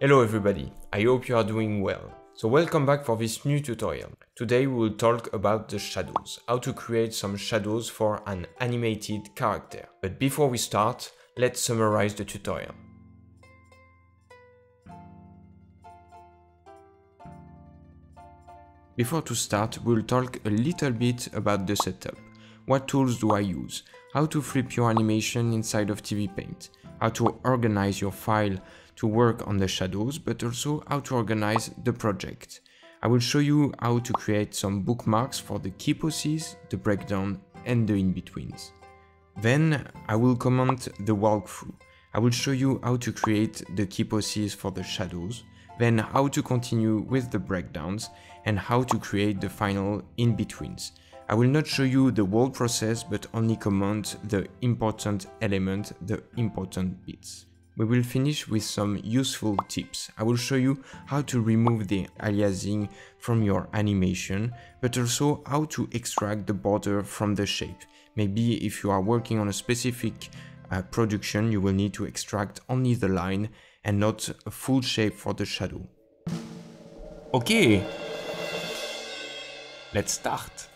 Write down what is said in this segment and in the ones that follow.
Hello everybody, I hope you are doing well. So welcome back for this new tutorial. Today we will talk about the shadows, how to create some shadows for an animated character. But before we start, let's summarize the tutorial. Before to start, we will talk a little bit about the setup. What tools do I use? How to flip your animation inside of TV Paint? How to organize your file to work on the shadows, but also how to organize the project. I will show you how to create some bookmarks for the key poses, the breakdown and the in-betweens. Then I will comment the walkthrough. I will show you how to create the key poses for the shadows, then how to continue with the breakdowns and how to create the final in-betweens. I will not show you the whole process, but only comment the important element, the important bits. We will finish with some useful tips. I will show you how to remove the aliasing from your animation, but also how to extract the border from the shape. Maybe if you are working on a specific production, you will need to extract only the line and not a full shape for the shadow. Okay, let's start.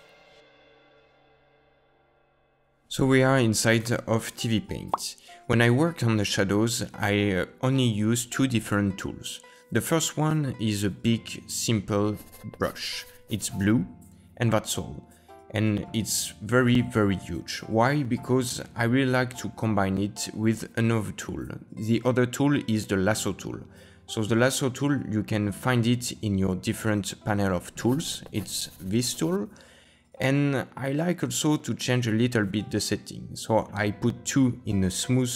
So we are inside of TV Paint. When I worked on the shadows, I only used two different tools. The first one is a big, simple brush. It's blue and that's all. And it's very, very huge. Why? Because I really like to combine it with another tool. The other tool is the lasso tool. So the lasso tool, you can find it in your different panel of tools. It's this tool. And I like also to change a little bit the setting, so I put 2 in the smooth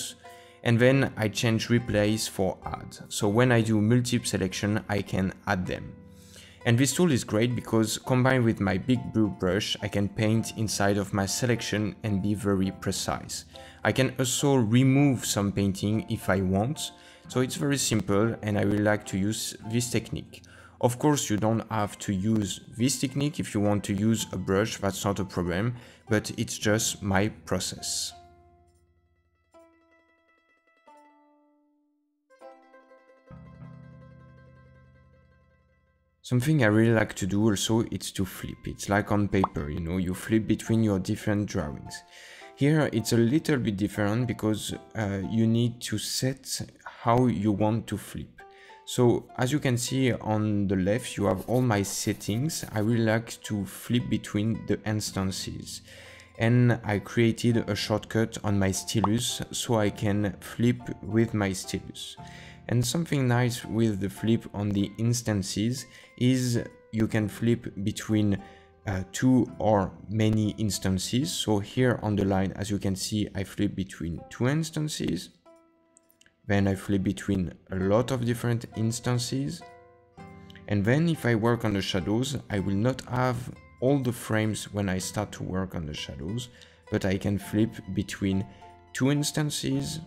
and then I change replace for add. So when I do multiple selection, I can add them. And this tool is great because combined with my big blue brush, I can paint inside of my selection and be very precise. I can also remove some painting if I want, so it's very simple and I really like to use this technique. Of course, you don't have to use this technique. If you want to use a brush, that's not a problem, but it's just my process. Something I really like to do also is to flip. It's like on paper, you know, you flip between your different drawings. Here, it's a little bit different because you need to set how you want to flip. So as you can see on the left, you have all my settings. I really like to flip between the instances. And I created a shortcut on my stylus so I can flip with my stylus. And something nice with the flip on the instances is you can flip between two or many instances. So here on the line, as you can see, I flip between 2 instances. Then I flip between a lot of different instances. And then if I work on the shadows, I will not have all the frames when I start to work on the shadows, but I can flip between 2 instances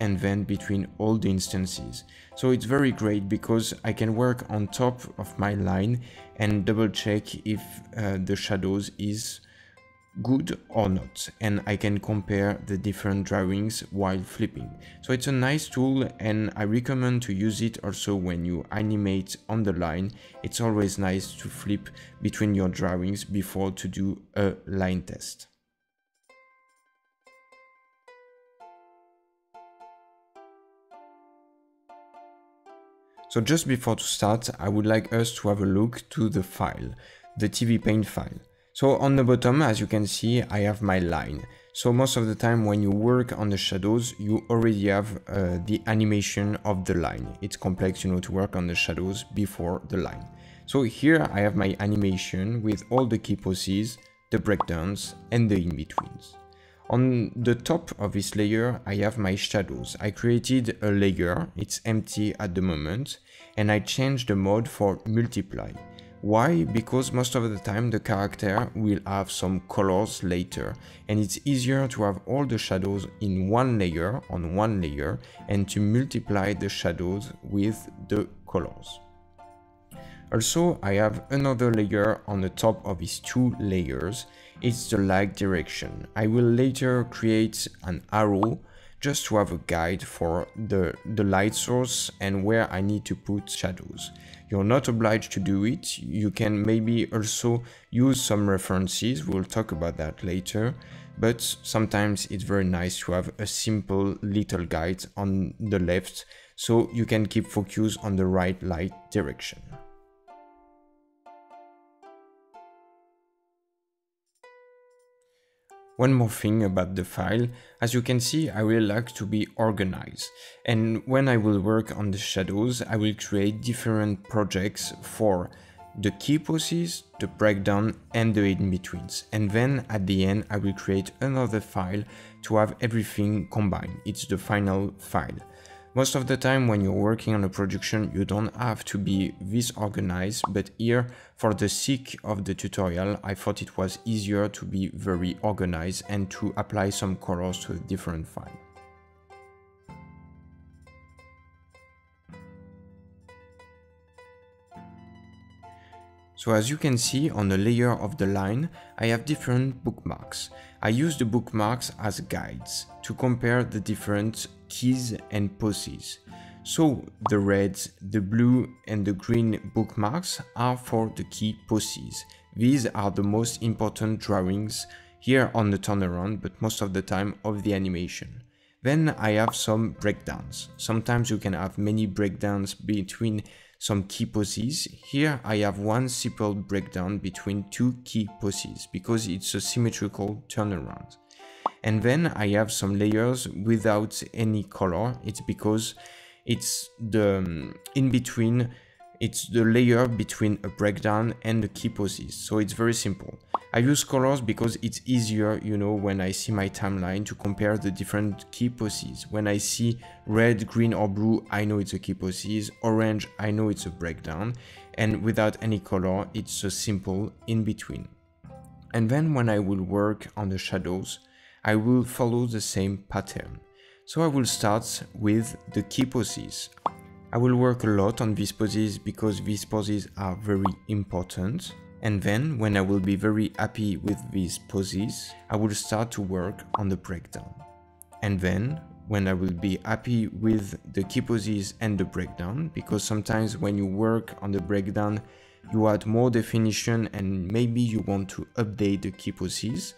and then between all the instances. So it's very great because I can work on top of my line and double check if the shadows is good or not, and I can compare the different drawings while flipping. So it's a nice tool and I recommend to use it also when you animate on the line. It's always nice to flip between your drawings before to do a line test. So just before to start, I would like us to have a look to the file, the TV Paint file. So on the bottom, as you can see, I have my line. So most of the time when you work on the shadows, you already have the animation of the line. It's complex, you know, to work on the shadows before the line. So here I have my animation with all the key poses, the breakdowns and the in-betweens. On the top of this layer, I have my shadows. I created a layer, it's empty at the moment, and I changed the mode for multiply. Why? Because most of the time the character will have some colors later, and it's easier to have all the shadows in one layer, on one layer, and to multiply the shadows with the colors. Also, I have another layer on the top of these two layers. It's the light direction. I will later create an arrow just to have a guide for the light source and where I need to put shadows. You're not obliged to do it. You can maybe also use some references. We'll talk about that later. But sometimes it's very nice to have a simple little guide on the left so you can keep focus on the right light direction. One more thing about the file, as you can see, I will like to be organized, and when I will work on the shadows, I will create different projects for the key poses, the breakdown and the in-betweens, and then at the end I will create another file to have everything combined. It's the final file. Most of the time when you're working on a production, you don't have to be this organized, but here, for the sake of the tutorial, I thought it was easier to be very organized and to apply some colors to a different file. So as you can see, on the layer of the line, I have different bookmarks. I use the bookmarks as guides to compare the different keys and poses. So the red, the blue and the green bookmarks are for the key poses. These are the most important drawings here on the turnaround, but most of the time of the animation. Then I have some breakdowns. Sometimes you can have many breakdowns between some key poses. Here I have one simple breakdown between two key poses because it's a symmetrical turnaround. And then I have some layers without any color. It's because it's the in between, it's the layer between a breakdown and the key poses. So it's very simple. I use colors because it's easier, you know, when I see my timeline to compare the different key poses. When I see red, green or blue, I know it's a key poses. Orange, I know it's a breakdown. And without any color, it's a simple in between. And then when I will work on the shadows, I will follow the same pattern. So I will start with the key poses. I will work a lot on these poses because these poses are very important. And then when I will be very happy with these poses, I will start to work on the breakdown. And then when I will be happy with the key poses and the breakdown, because sometimes when you work on the breakdown, you add more definition and maybe you want to update the key poses.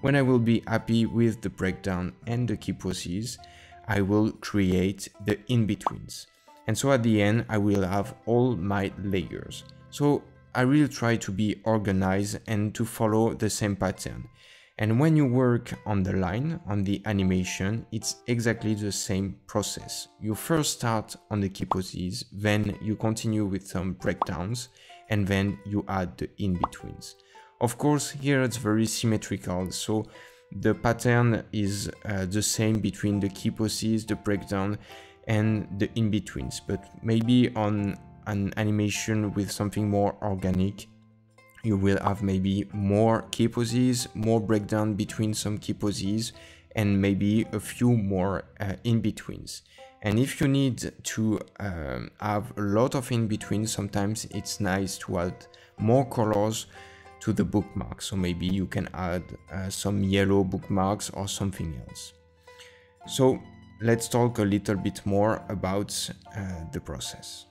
When I will be happy with the breakdown and the key poses, I will create the in-betweens. And so at the end, I will have all my layers. So I will try to be organized and to follow the same pattern. And when you work on the line, on the animation, it's exactly the same process. You first start on the key poses, then you continue with some breakdowns, and then you add the in-betweens. Of course, here it's very symmetrical, so the pattern is the same between the key poses, the breakdown and the in-betweens, but maybe on an animation with something more organic, you will have maybe more key poses, more breakdown between some key poses, and maybe a few more in-betweens. And if you need to have a lot of in-betweens, sometimes it's nice to add more colors to the bookmark, so maybe you can add some yellow bookmarks or something else. So let's talk a little bit more about the process.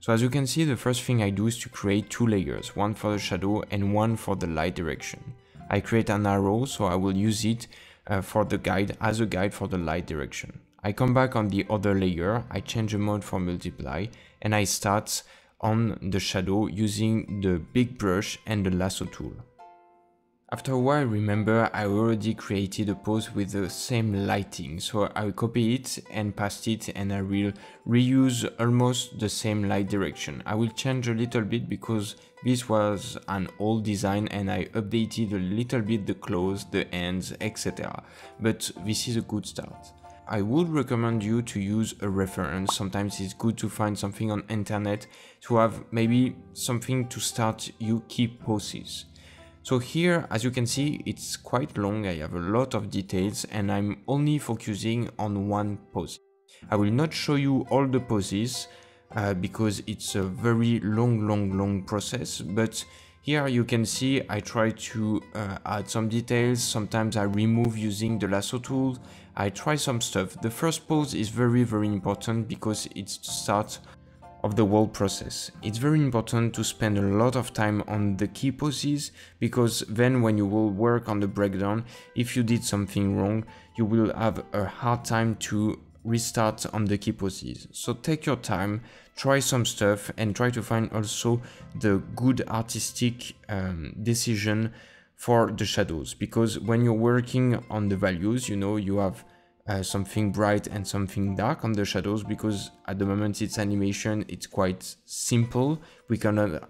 So as you can see, the first thing I do is to create two layers, one for the shadow and one for the light direction. I create an arrow, so I will use it for the guide, as a guide for the light direction. I come back on the other layer, I change the mode for multiply, and I start on the shadow using the big brush and the lasso tool. After a while, remember, I already created a post with the same lighting, so I'll copy it and paste it, and I will reuse almost the same light direction. I will change a little bit because this was an old design and I updated a little bit the clothes, the ends, etc. But this is a good start. I would recommend you to use a reference. Sometimes it's good to find something on internet to have maybe something to start your key poses. So here, as you can see, it's quite long, I have a lot of details and I'm only focusing on one pose. I will not show you all the poses because it's a very long process, but here you can see I try to add some details, sometimes I remove using the lasso tool, I try some stuff. The first pose is very important because it's the start of the whole process. It's very important to spend a lot of time on the key poses because then when you will work on the breakdown, if you did something wrong, you will have a hard time to restart on the key poses. So take your time, try some stuff and try to find also the good artistic decision for the shadows, because when you're working on the values, you know, you have something bright and something dark on the shadows, because at the moment it's animation, it's quite simple, we cannot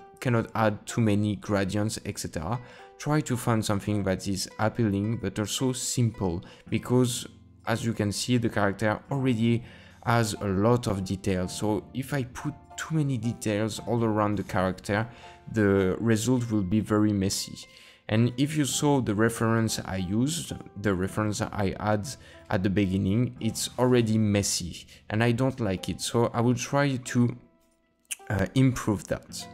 add too many gradients, etc. Try to find something that is appealing but also simple, because as you can see the character already has a lot of details, so if I put too many details all around the character, the result will be very messy. And if you saw the reference I used, the reference I had at the beginning, it's already messy and I don't like it. So I will try to improve that.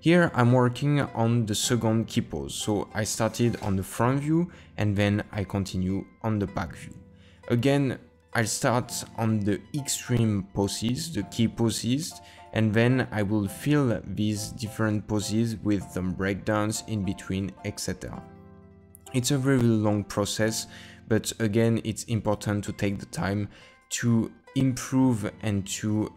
Here I'm working on the second key pose. So I started on the front view and then I continue on the back view. Again, I'll start on the extreme poses, the key poses, and then I will fill these different poses with some breakdowns in between, etc. It's a very long process, but again, it's important to take the time to improve and to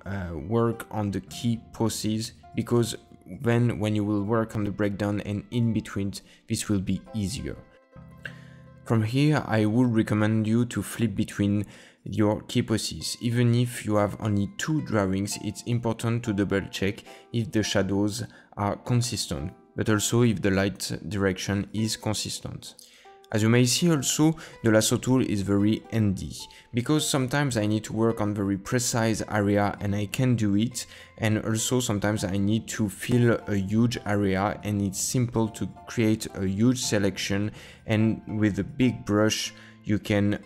work on the key poses, because then when you will work on the breakdown and in between, this will be easier. From here, I would recommend you to flip between your key poses. Even if you have only two drawings, it's important to double check if the shadows are consistent, but also if the light direction is consistent. As you may see also, the lasso tool is very handy, because sometimes I need to work on very precise area and I can do it, and also sometimes I need to fill a huge area and it's simple to create a huge selection, and with a big brush you can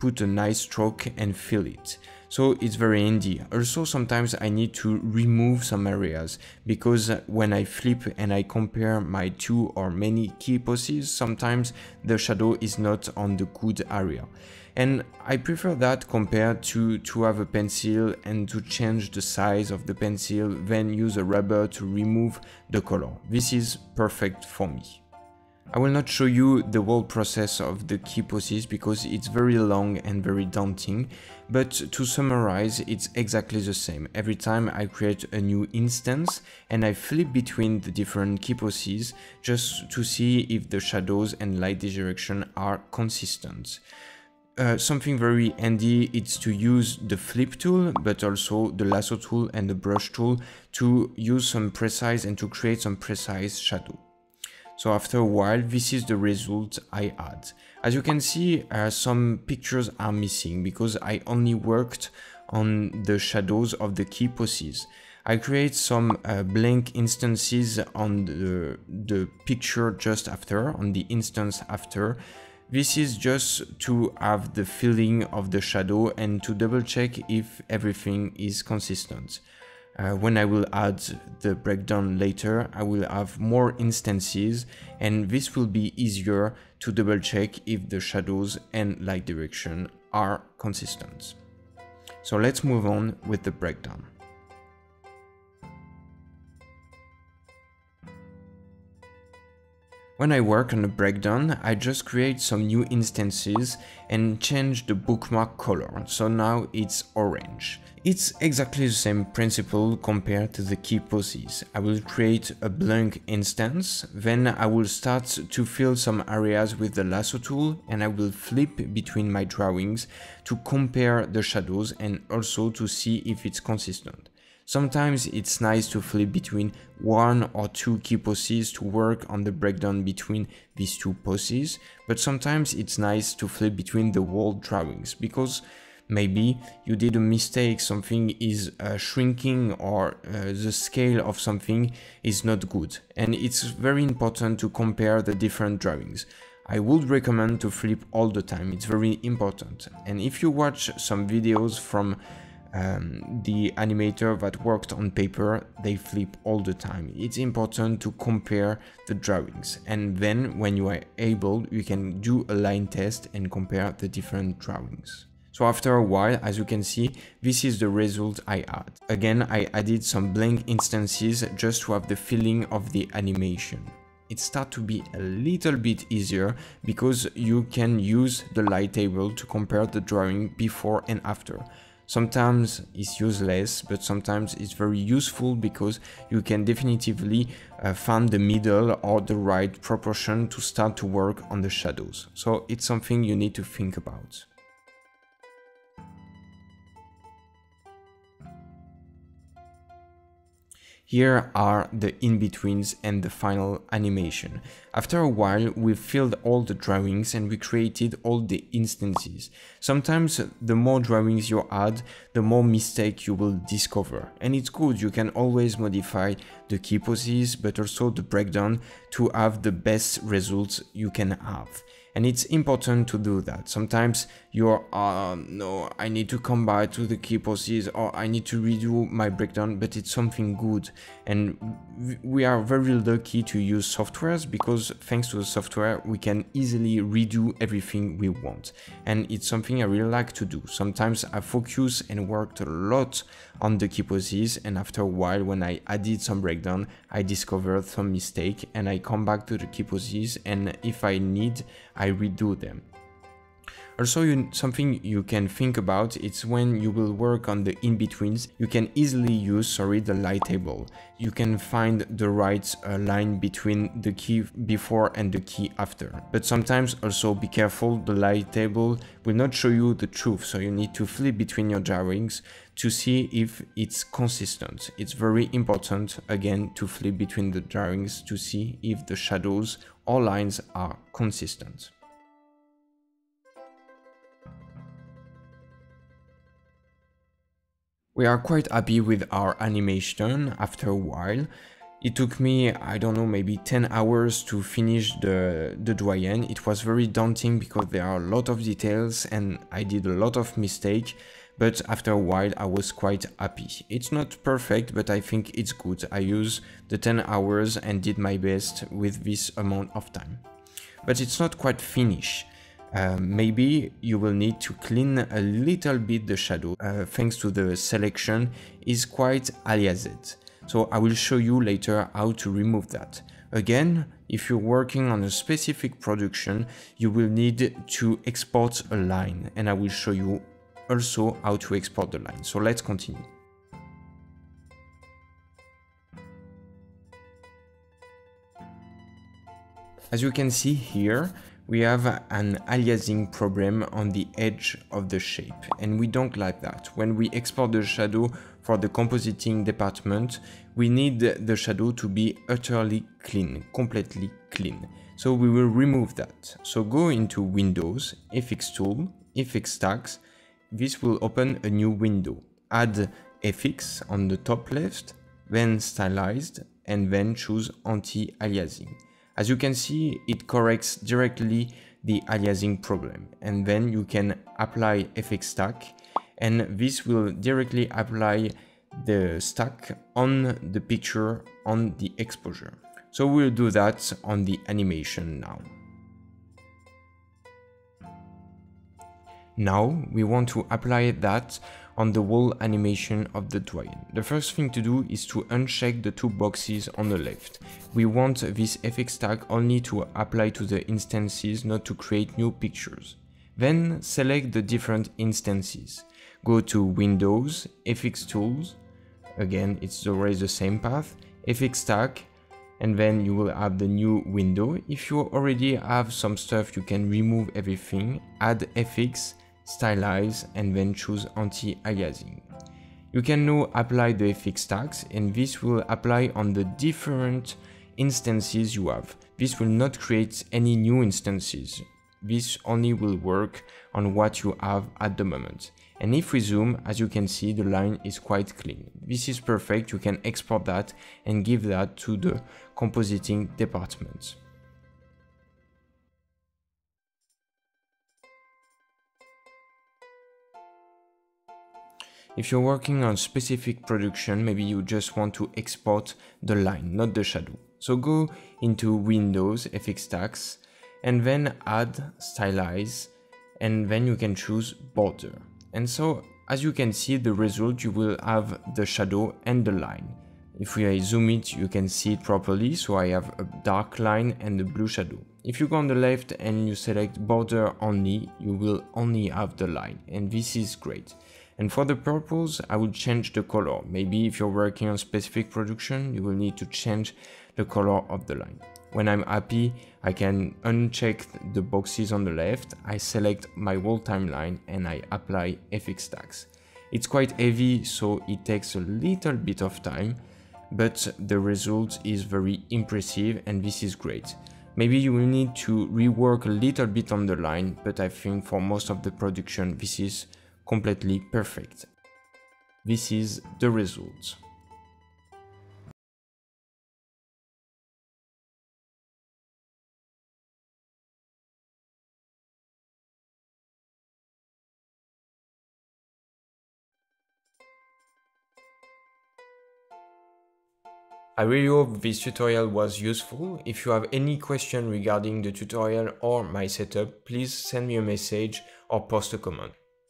put a nice stroke and fill it. So it's very handy. Also sometimes I need to remove some areas, because when I flip and I compare my two or many key poses, sometimes the shadow is not on the good area. And I prefer that compared to have a pencil and to change the size of the pencil, then use a rubber to remove the color. This is perfect for me. I will not show you the whole process of the key poses because it's very long and very daunting, but to summarize, it's exactly the same. Every time I create a new instance and I flip between the different key poses just to see if the shadows and light direction are consistent. Something very handy is to use the flip tool, but also the lasso tool and the brush tool to use some precise and to create some precise shadow. So after a while, this is the result I had. As you can see, some pictures are missing because I only worked on the shadows of the key poses. I create some blank instances on the picture just after, on the instance after. This is just to have the feeling of the shadow and to double check if everything is consistent. When I will add the breakdown later, I will have more instances and this will be easier to double check if the shadows and light direction are consistent. So let's move on with the breakdown. When I work on a breakdown, I just create some new instances and change the bookmark color, so now it's orange. It's exactly the same principle compared to the key poses. I will create a blank instance, then I will start to fill some areas with the lasso tool and I will flip between my drawings to compare the shadows and also to see if it's consistent. Sometimes it's nice to flip between one or two key poses to work on the breakdown between these two poses, but sometimes it's nice to flip between the whole drawings because maybe you did a mistake, something is shrinking or the scale of something is not good, and it's very important to compare the different drawings. I would recommend to flip all the time, it's very important. And if you watch some videos from the animator that worked on paper, they flip all the time. It's important to compare the drawings, and then when you are able, you can do a line test and compare the different drawings. So after a while, as you can see, this is the result I had. Again, I added some blank instances just to have the feeling of the animation. It starts to be a little bit easier because you can use the light table to compare the drawing before and after. Sometimes it's useless, but sometimes it's very useful because you can definitively find the middle or the right proportion to start to work on the shadows. So it's something you need to think about. Here are the in-betweens and the final animation. After a while, we filled all the drawings and we created all the instances. Sometimes the more drawings you add, the more mistakes you will discover. And it's good, you can always modify the key poses, but also the breakdown to have the best results you can have. And it's important to do that. Sometimes you're, no, I need to come back to the key poses or I need to redo my breakdown, but it's something good. And we are very lucky to use softwares because thanks to the software, we can easily redo everything we want. And it's something I really like to do. Sometimes I focus and worked a lot on the key poses, and after a while, when I added some breakdown, I discovered some mistake and I come back to the key poses, and if I need, I redo them. Also, something you can think about, it's when you will work on the in-betweens, you can easily use, the light table. You can find the right line between the key before and the key after. But sometimes also be careful, the light table will not show you the truth, so you need to flip between your drawings to see if it's consistent. It's very important, again, to flip between the drawings to see if the shadows or lines are consistent. We are quite happy with our animation after a while. It took me, I don't know, maybe 10 hours to finish the doyen. It was very daunting because there are a lot of details and I did a lot of mistakes, but after a while I was quite happy. It's not perfect, but I think it's good. I used the 10 hours and did my best with this amount of time. But it's not quite finished. Maybe you will need to clean a little bit the shadow, thanks to the selection is quite aliased. So I will show you later how to remove that. Again, if you're working on a specific production, you will need to export a line, and I will show you also how to export the line. So let's continue. As you can see here, we have an aliasing problem on the edge of the shape, and we don't like that. When we export the shadow for the compositing department, we need the shadow to be utterly clean, completely clean. So we will remove that. So go into Windows, FX Tool, FX Stacks. This will open a new window. Add FX on the top left, then Stylized, and then choose Anti-Aliasing. As you can see, it corrects directly the aliasing problem, and then you can apply FX stack, and this will directly apply the stack on the picture, on the exposure. So we'll do that on the animation now. Now we want to apply that on the wall animation of the drawing. The first thing to do is to uncheck the two boxes on the left. We want this FX tag only to apply to the instances, not to create new pictures. Then select the different instances. Go to Windows, FX Tools, again it's always the same path, FX tag, and then you will have the new window. If you already have some stuff, you can remove everything, add FX, stylize, and then choose anti-aliasing. You can now apply the FX tags, and this will apply on the different instances you have. This will not create any new instances. This only will work on what you have at the moment. And if we zoom, as you can see, the line is quite clean. This is perfect. You can export that and give that to the compositing department. If you're working on specific production, maybe you just want to export the line, not the shadow. So go into Windows, FX tags, and then add stylize, and then you can choose border. And so as you can see the result, you will have the shadow and the line. If we zoom it, you can see it properly. So I have a dark line and a blue shadow. If you go on the left and you select border only, you will only have the line, and this is great. And for the purpose, I will change the color. Maybe if you're working on specific production, you will need to change the color of the line. When I'm happy, I can uncheck the boxes on the left, I select my wall timeline, and I apply FX tags. It's quite heavy, so it takes a little bit of time, but the result is very impressive, and this is great. Maybe you will need to rework a little bit on the line, but I think for most of the production, this is completely perfect. This is the result. I really hope this tutorial was useful. If you have any question regarding the tutorial or my setup, please send me a message or post a comment.